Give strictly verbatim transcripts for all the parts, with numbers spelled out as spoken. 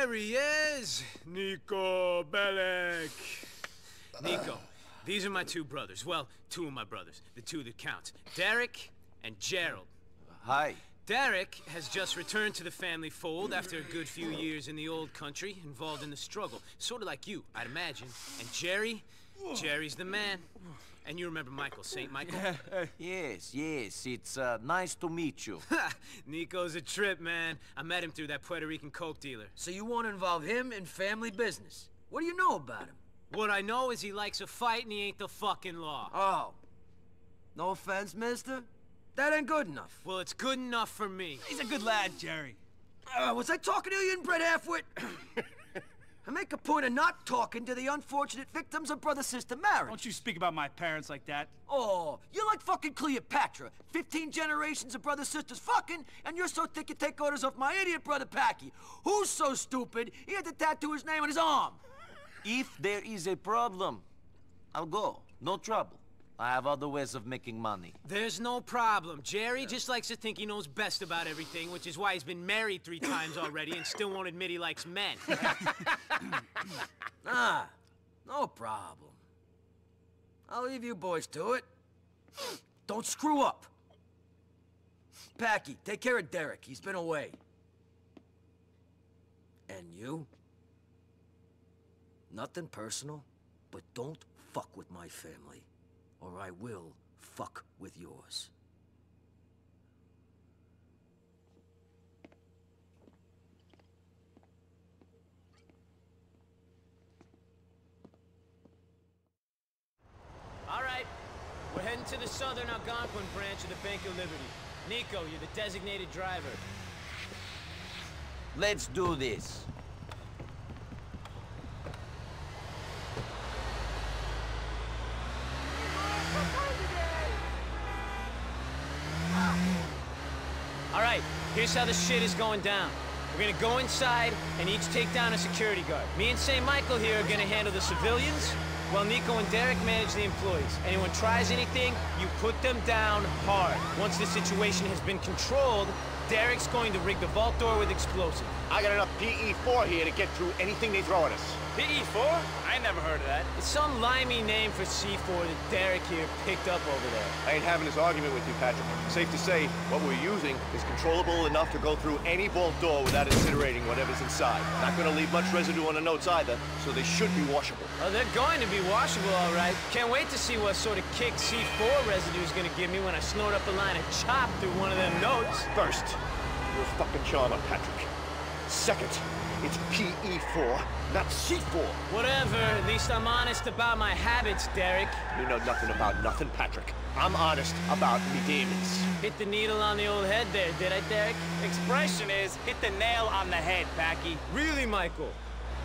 There he is! Niko Bellic! Niko, these are my two brothers. Well, two of my brothers. The two that count. Derek and Gerald. Hi. Derek has just returned to the family fold after a good few years in the old country, involved in the struggle. Sort of like you, I'd imagine. And Jerry? Jerry's the man. And you remember Michael, Saint Michael? Yes, yes, it's uh, nice to meet you. Ha! Niko's a trip, man. I met him through that Puerto Rican coke dealer. So you want to involve him in family business? What do you know about him? What I know is he likes a fight and he ain't the fucking law. Oh. No offense, mister. That ain't good enough. Well, it's good enough for me. He's a good lad, Jerry. Uh, was I talking to you, inbred halfwit? I make a point of not talking to the unfortunate victims of brother-sister marriage. Don't you speak about my parents like that. Oh, you're like fucking Cleopatra. Fifteen generations of brother-sisters fucking, and you're so thick you take orders off my idiot brother Packie, who's so stupid he had to tattoo his name on his arm. If there is a problem, I'll go. No trouble. I have other ways of making money. There's no problem. Jerry just likes to think he knows best about everything, which is why he's been married three times already and still won't admit he likes men. Nah, no problem. I'll leave you boys to it. Don't screw up. Packie, take care of Derek. He's been away. And you? Nothing personal, but don't fuck with my family. Or I will fuck with yours. All right, we're heading to the Southern Algonquin branch of the Bank of Liberty. Niko, you're the designated driver. Let's do this. Here's how the shit is going down. We're gonna go inside and each take down a security guard. Me and Saint Michael here are gonna handle the civilians, while Niko and Derek manage the employees. Anyone tries anything, you put them down hard. Once the situation has been controlled, Derek's going to rig the vault door with explosives. I got enough P E four here to get through anything they throw at us. P E four? I never heard of that. It's some limey name for C four that Derek here picked up over there. I ain't having this argument with you, Patrick. Safe to say, what we're using is controllable enough to go through any vault door without incinerating whatever's inside. Not gonna leave much residue on the notes either, so they should be washable. Oh, they're going to be washable, all right. Can't wait to see what sort of kick C four residue's gonna give me when I snort up a line of chop through one of them notes. First, you're a fucking charmer, Patrick. Second, it's P E four, not C four. Whatever, at least I'm honest about my habits, Derek. You know nothing about nothing, Patrick. I'm honest about me demons. Hit the needle on the old head there, did I, Derek? Expression is, hit the nail on the head, Packie. Really, Michael?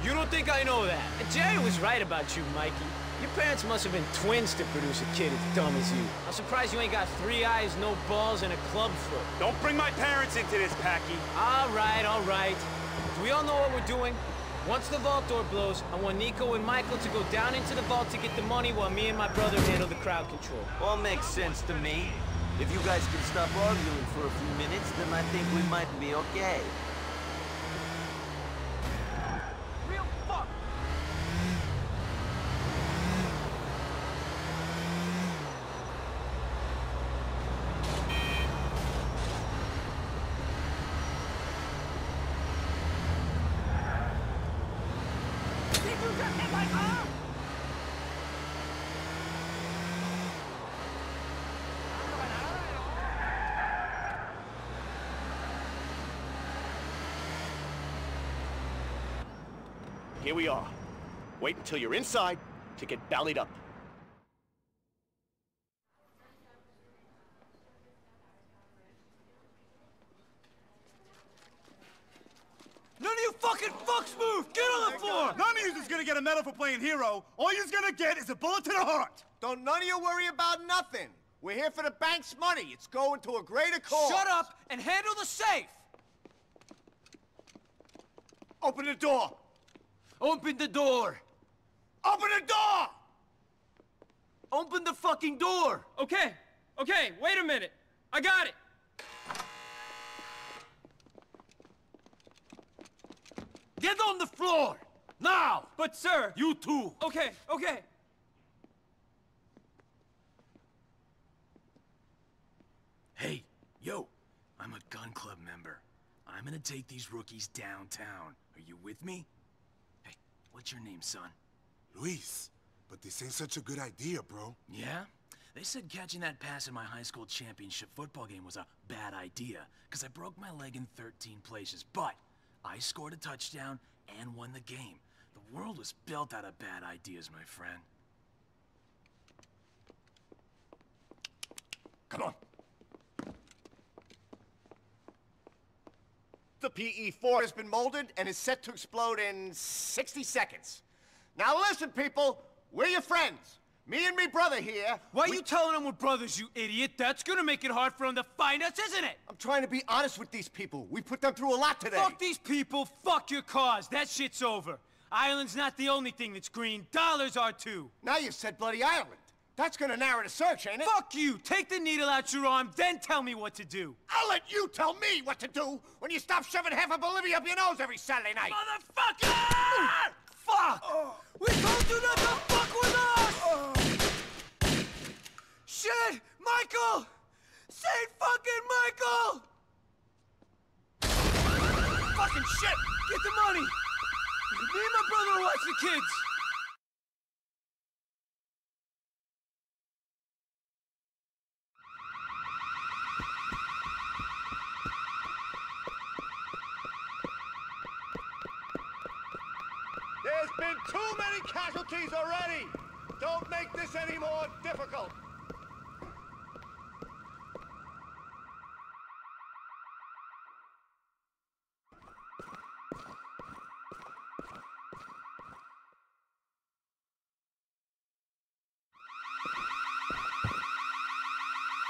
You don't think I know that? Jerry was right about you, Mikey. Your parents must have been twins to produce a kid as dumb as you. I'm surprised you ain't got three eyes, no balls, and a club foot. Don't bring my parents into this, Packie. All right, all right. We all know what we're doing. Once the vault door blows, I want Niko and Michael to go down into the vault to get the money while me and my brother handle the crowd control. All makes sense to me. If you guys can stop arguing for a few minutes, then I think we might be okay. Real fuck! Here we are. Wait until you're inside to get ballied up. None of you fucking fucks move! Get on the floor! None of you is gonna get a medal for playing hero. All you're gonna get is a bullet to the heart! Don't none of you worry about nothing. We're here for the bank's money. It's going to a greater cause. Shut up and handle the safe! Open the door! Open the door! Open the door! Open the fucking door! Okay, okay, wait a minute. I got it! Get on the floor! Now! But sir! You too! Okay, okay! Hey, yo! I'm a gun club member. I'm gonna take these rookies downtown. Are you with me? Hey, what's your name, son? Luis. But this ain't such a good idea, bro. Yeah? They said catching that pass in my high school championship football game was a bad idea, because I broke my leg in thirteen places, but I scored a touchdown and won the game. The world was built out of bad ideas, my friend. Come on. The P E four has been molded and is set to explode in sixty seconds. Now listen, people, we're your friends. Me and me brother here. Why are we... you telling them we're brothers, you idiot? That's gonna make it hard for them to find us, isn't it? I'm trying to be honest with these people. We put them through a lot today. Fuck these people, fuck your cause. That shit's over. Ireland's not the only thing that's green. Dollars are too. Now you said bloody Ireland. That's gonna narrow the search, ain't it? Fuck you! Take the needle out your arm, then tell me what to do! I'll let you tell me what to do when you stop shoving half a Bolivia up your nose every Saturday night! Motherfucker! Fuck! Oh. We told you not to fuck with us! Oh. Shit! Michael! Saint fucking Michael! Fucking shit! Get the money! Me and my brother will watch the kids! There's been too many casualties already! Don't make this any more difficult!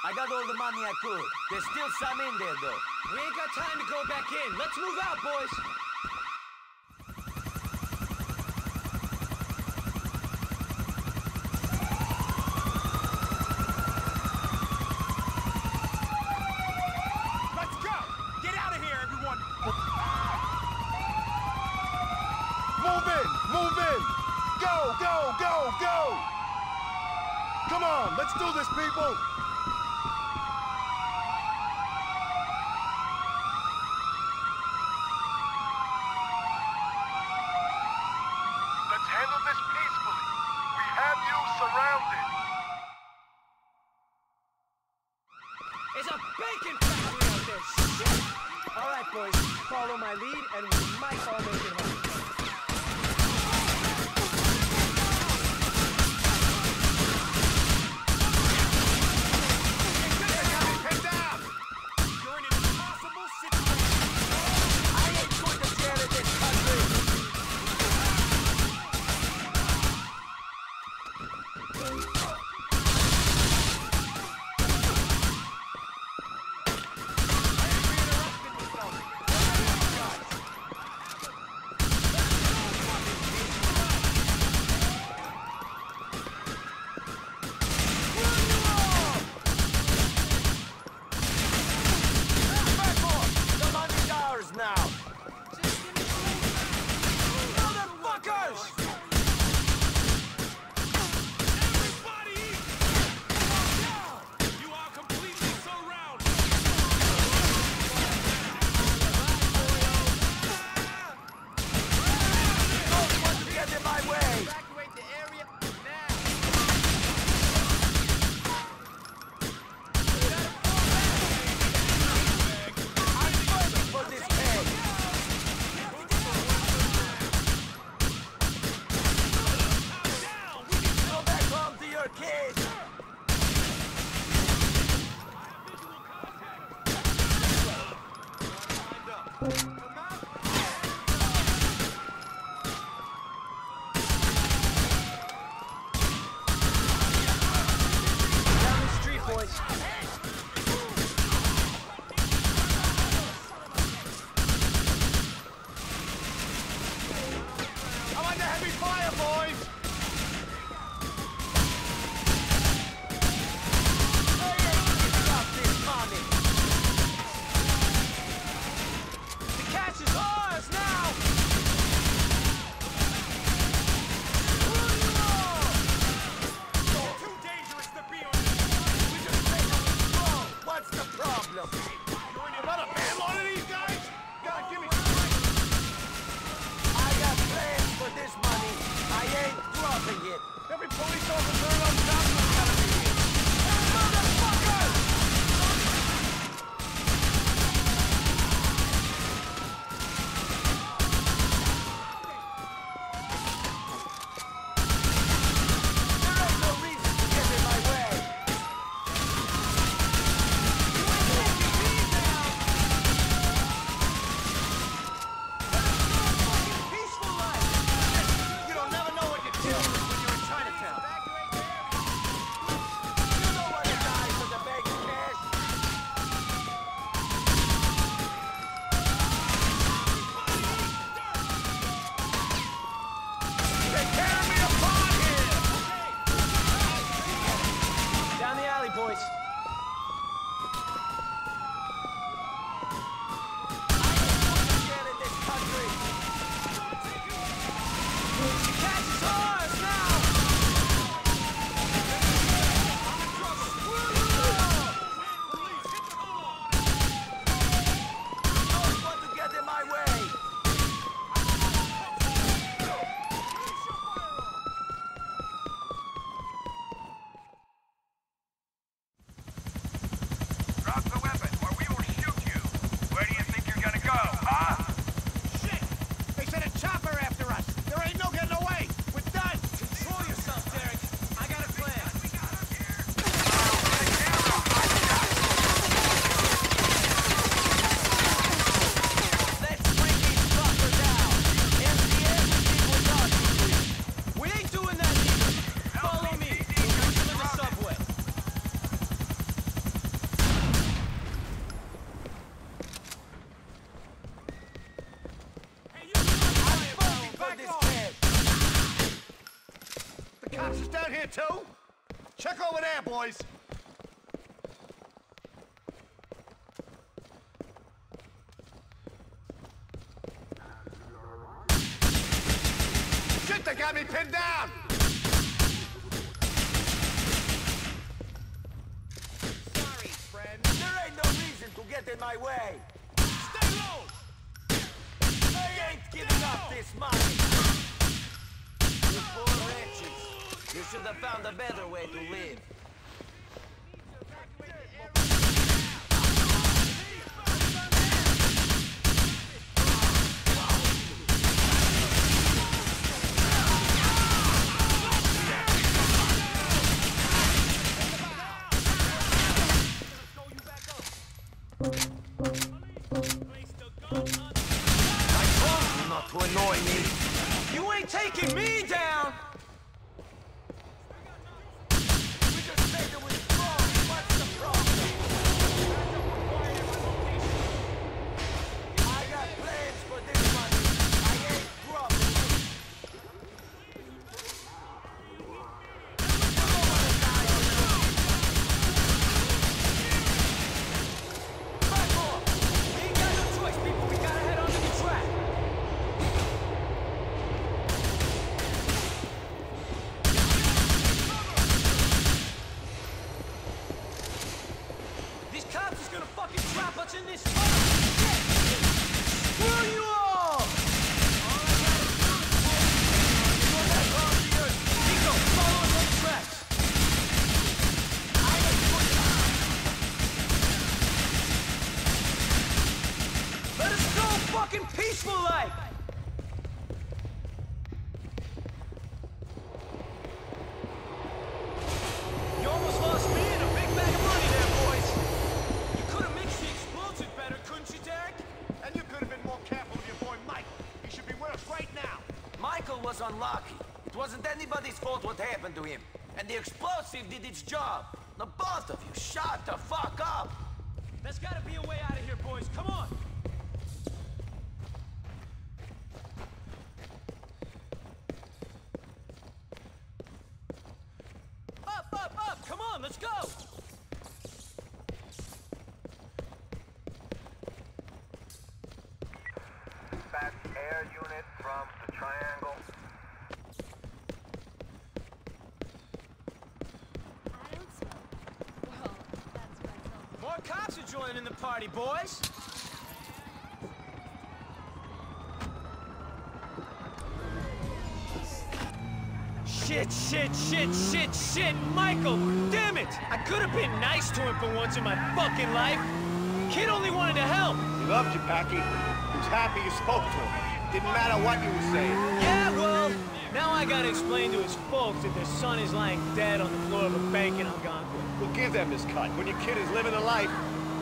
I got all the money I could. There's still some in there, though. We ain't got time to go back in. Let's move out, boys! Let's do this, people! Let's handle this peacefully. We have you surrounded. There's a bacon factory out there, shit! All right, boys, follow my lead and we might all make it home. Now! House is down here too. Check over there, boys. Shit, they got me pinned down. Sorry, friend. There ain't no reason to get in my way. Stay low. I ain't giving up this money. You poor wretches. You should have found a better way to live. I told you not to annoy me. You ain't taking me down! Unlucky. It wasn't anybody's fault what happened to him. And the explosive did its job. The both of you shut the fuck up! There's gotta be a way out of here, boys. Come on! Up, up, up! Come on, let's go! Dispatch air unit from the triangle. Cops are joining the party, boys! Shit, shit, shit, shit, shit! Michael! Damn it! I could have been nice to him for once in my fucking life! Kid only wanted to help! He loved you, Packie. He was happy you spoke to him. Didn't matter what you were saying. Yeah, well, now I gotta explain to his folks that their son is lying dead on the floor of a bank in Algonquin. We'll give them this cut. When your kid is living a life,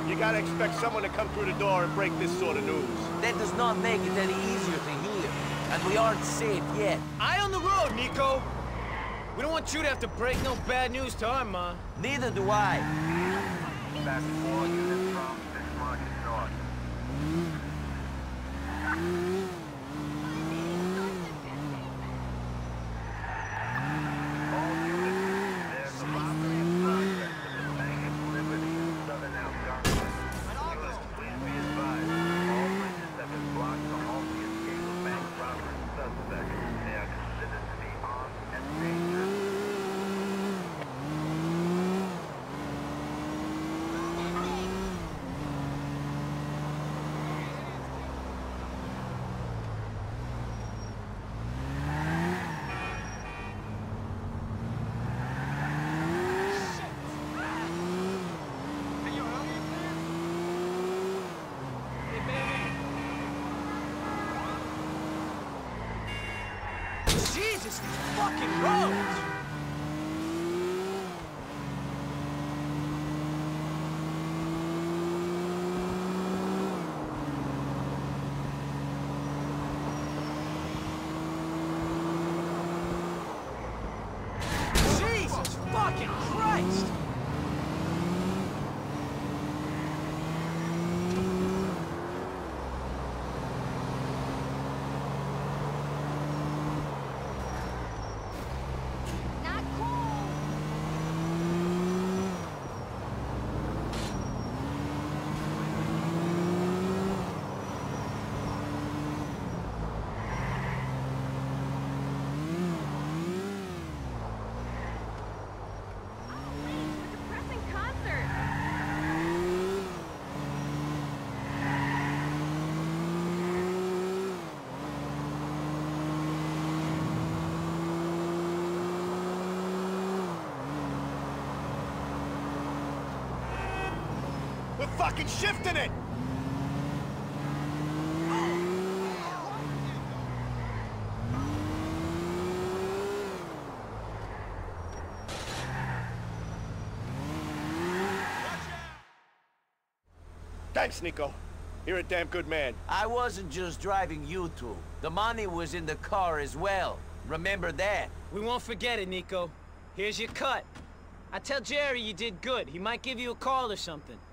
you gotta expect someone to come through the door and break this sort of news. That does not make it any easier to hear. And we aren't safe yet. Eye on the road, Niko! We don't want you to have to break no bad news to our mom. Neither do I. Back four units from this market north. Jesus, these fucking roads! Jesus fucking Christ! fucking shifting it! Thanks, Niko. You're a damn good man. I wasn't just driving you two. The money was in the car as well. Remember that. We won't forget it, Niko. Here's your cut. I tell Jerry you did good. He might give you a call or something.